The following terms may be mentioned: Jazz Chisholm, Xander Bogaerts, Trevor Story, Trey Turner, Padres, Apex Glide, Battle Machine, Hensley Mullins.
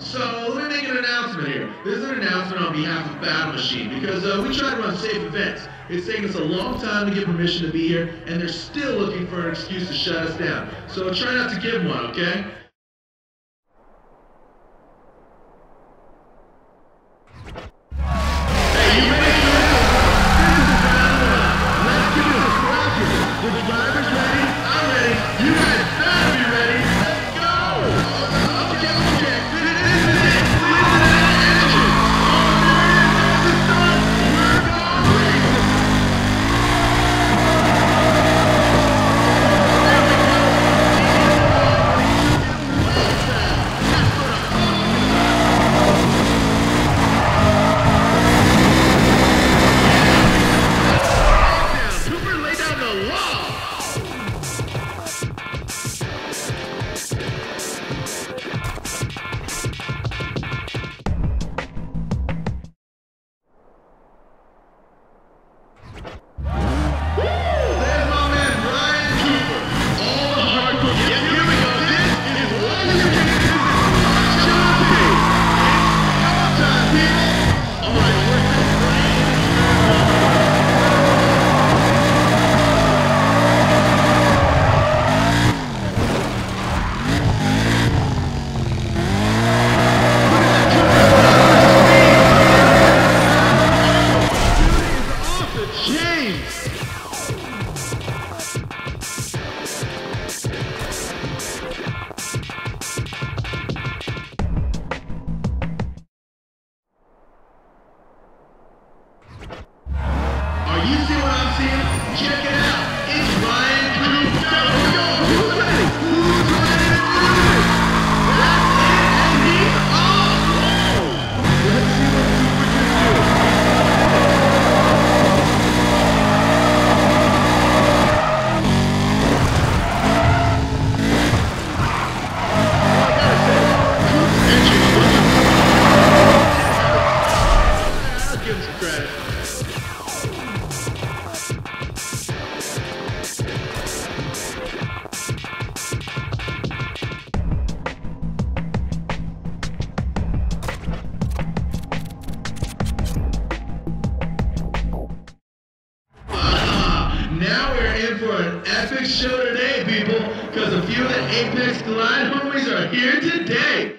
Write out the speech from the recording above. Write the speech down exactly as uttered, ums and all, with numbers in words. So let me make an announcement here. This is an announcement on behalf of Battle Machine, because uh, we try to run safe events. It's taken us a long time to get permission to be here, and they're still looking for an excuse to shut us down. So try not to give one, okay? Show today, people, because a few of the Apex Glide homies are here today.